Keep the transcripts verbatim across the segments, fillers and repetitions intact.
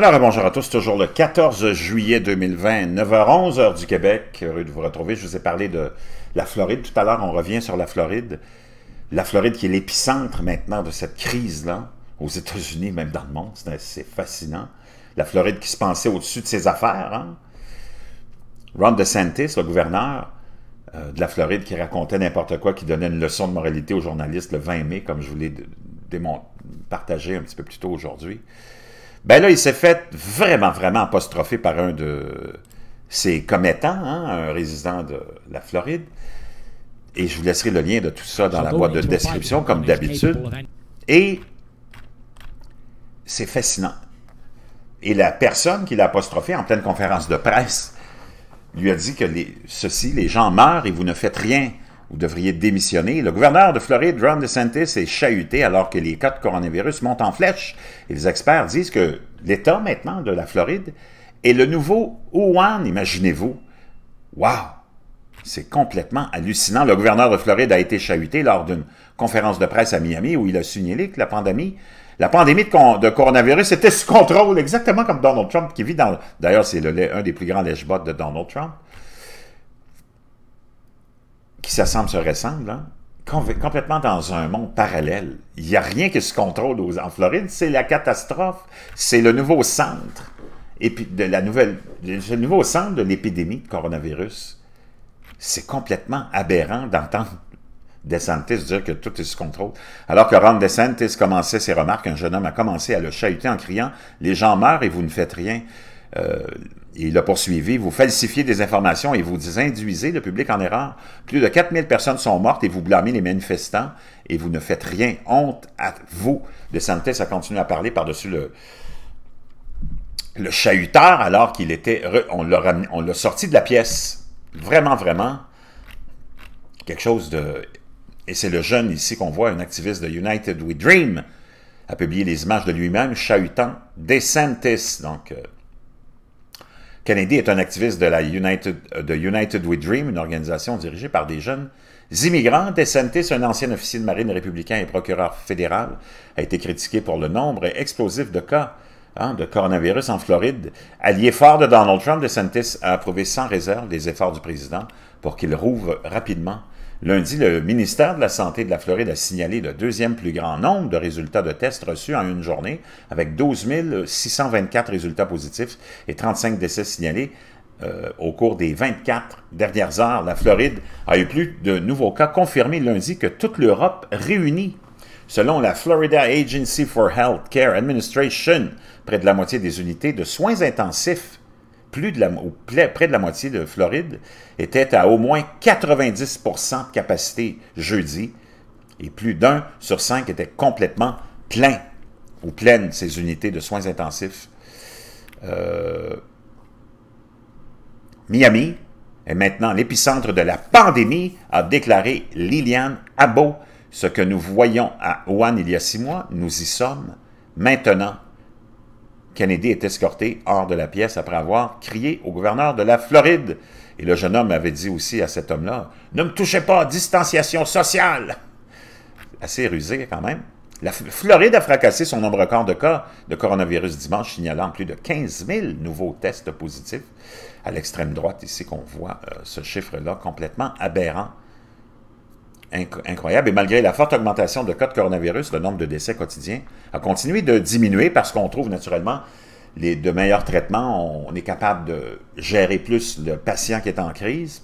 Alors, bonjour à tous, c'est toujours le quatorze juillet deux mille vingt, neuf heures onze, heure du Québec. Heureux de vous retrouver. Je vous ai parlé de la Floride. Tout à l'heure, on revient sur la Floride. La Floride qui est l'épicentre maintenant de cette crise-là, aux États-Unis, même dans le monde. C'est fascinant. La Floride qui se pensait au-dessus de ses affaires. Hein? Ron DeSantis, le gouverneur euh, de la Floride, qui racontait n'importe quoi, qui donnait une leçon de moralité aux journalistes le vingt mai, comme je vous l'ai partagé un petit peu plus tôt aujourd'hui. Ben là, il s'est fait vraiment, vraiment apostrophé par un de ses commettants, hein, un résident de la Floride. Et je vous laisserai le lien de tout ça dans la boîte de description, comme d'habitude. Et c'est fascinant. Et la personne qui l'a apostrophé en pleine conférence de presse lui a dit que les, ceci, les gens meurent et vous ne faites rien. Vous devriez démissionner. Le gouverneur de Floride, Ron DeSantis, est chahuté alors que les cas de coronavirus montent en flèche. Et les experts disent que l'État, maintenant, de la Floride, est le nouveau Wuhan, imaginez-vous. Wow! C'est complètement hallucinant. Le gouverneur de Floride a été chahuté lors d'une conférence de presse à Miami où il a signalé que la pandémie, la pandémie de, de coronavirus était sous contrôle, exactement comme Donald Trump qui vit dans... D'ailleurs, c'est un des plus grands lèche-bottes de Donald Trump. Qui s'assemblent, se ressemblent, hein? Complètement dans un monde parallèle. Il n'y a rien qui se contrôle aux, en Floride, c'est la catastrophe, c'est le nouveau centre, et puis de la nouvelle, le nouveau centre de l'épidémie de coronavirus. C'est complètement aberrant d'entendre DeSantis dire que tout est sous contrôle. Alors que Ron DeSantis commençait ses remarques, un jeune homme a commencé à le chahuter en criant « Les gens meurent et vous ne faites rien ». Euh, il a poursuivi, vous falsifiez des informations et vous induisez le public en erreur. Plus de quatre mille personnes sont mortes et vous blâmez les manifestants et vous ne faites rien. Honte à vous. DeSantis a continué à parler par-dessus le, le chahuteur alors qu'il était... Re, on l'a sorti de la pièce. Vraiment, vraiment. Quelque chose de... Et c'est le jeune ici qu'on voit, un activiste de United We Dream, a publié les images de lui-même chahutant DeSantis. Donc... Euh, Kennedy est un activiste de la United, de United We Dream, une organisation dirigée par des jeunes immigrants. DeSantis, un ancien officier de marine républicain et procureur fédéral, a été critiqué pour le nombre explosif de cas hein, de coronavirus en Floride. Allié fort de Donald Trump, DeSantis a approuvé sans réserve les efforts du président pour qu'il rouvre rapidement. Lundi, le ministère de la Santé de la Floride a signalé le deuxième plus grand nombre de résultats de tests reçus en une journée, avec douze mille six cent vingt-quatre résultats positifs et trente-cinq décès signalés euh, au cours des vingt-quatre dernières heures. La Floride a eu plus de nouveaux cas confirmés lundi que toute l'Europe réunie. Selon la Florida Agency for Health Care Administration, près de la moitié des unités de soins intensifs Plus de la, ou près de la moitié de Floride, était à au moins quatre-vingt-dix pour cent de capacité jeudi, et plus d'un sur cinq était complètement plein ou pleine, ces unités de soins intensifs. Euh, Miami est maintenant l'épicentre de la pandémie, a déclaré Liliane Abo. Ce que nous voyons à Wuhan il y a six mois, nous y sommes maintenant. Kennedy est escorté hors de la pièce après avoir crié au gouverneur de la Floride. Et le jeune homme avait dit aussi à cet homme-là, « Ne me touchez pas, distanciation sociale !» Assez rusé quand même. La Floride a fracassé son nombre record de cas de coronavirus dimanche, signalant plus de quinze mille nouveaux tests positifs. À l'extrême droite, ici, qu'on voit euh, ce chiffre-là complètement aberrant. Incroyable. Et malgré la forte augmentation de cas de coronavirus, le nombre de décès quotidiens a continué de diminuer parce qu'on trouve naturellement les, de meilleurs traitements. On est capable de gérer plus le patient qui est en crise,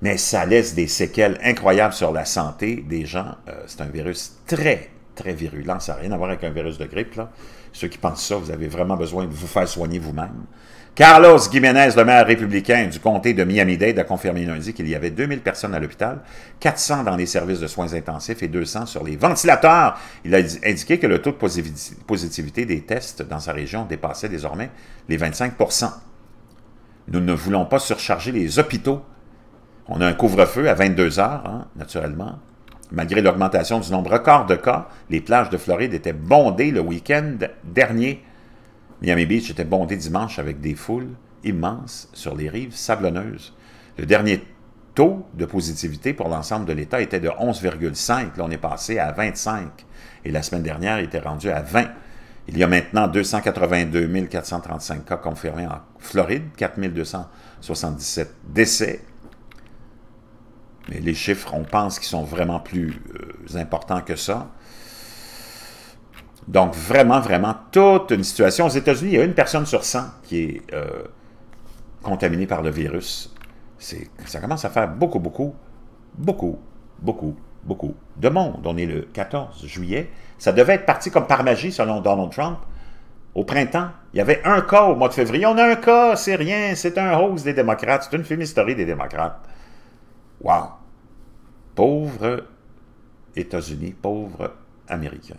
mais ça laisse des séquelles incroyables sur la santé des gens. Euh, c'est un virus très, très virulent. Ça n'a rien à voir avec un virus de grippe, là. Ceux qui pensent ça, vous avez vraiment besoin de vous faire soigner vous-même. Carlos Guiménez, le maire républicain du comté de Miami-Dade, a confirmé lundi qu'il y avait deux mille personnes à l'hôpital, quatre cents dans les services de soins intensifs et deux cents sur les ventilateurs. Il a indiqué que le taux de positivité des tests dans sa région dépassait désormais les vingt-cinq pour cent. Nous ne voulons pas surcharger les hôpitaux. On a un couvre-feu à vingt-deux heures, hein, naturellement. Malgré l'augmentation du nombre record de cas, les plages de Floride étaient bondées le week-end dernier. Miami Beach était bondé dimanche avec des foules immenses sur les rives sablonneuses. Le dernier taux de positivité pour l'ensemble de l'État était de onze virgule cinq. Là, on est passé à vingt-cinq. Et la semaine dernière, il était rendu à vingt. Il y a maintenant deux cent quatre-vingt-deux mille quatre cent trente-cinq cas confirmés en Floride, quatre mille deux cent soixante-dix-sept décès. Mais les chiffres, on pense qu'ils sont vraiment plus euh, importants que ça. Donc, vraiment, vraiment, toute une situation. Aux États-Unis, il y a une personne sur cent qui est euh, contaminée par le virus. Ça commence à faire beaucoup, beaucoup, beaucoup, beaucoup, beaucoup de monde. On est le quatorze juillet. Ça devait être parti comme par magie, selon Donald Trump. Au printemps, il y avait un cas au mois de février. On a un cas, c'est rien, c'est un hausse des démocrates, c'est une fumisterie des démocrates. Wow! Pauvres États-Unis, pauvres Américains.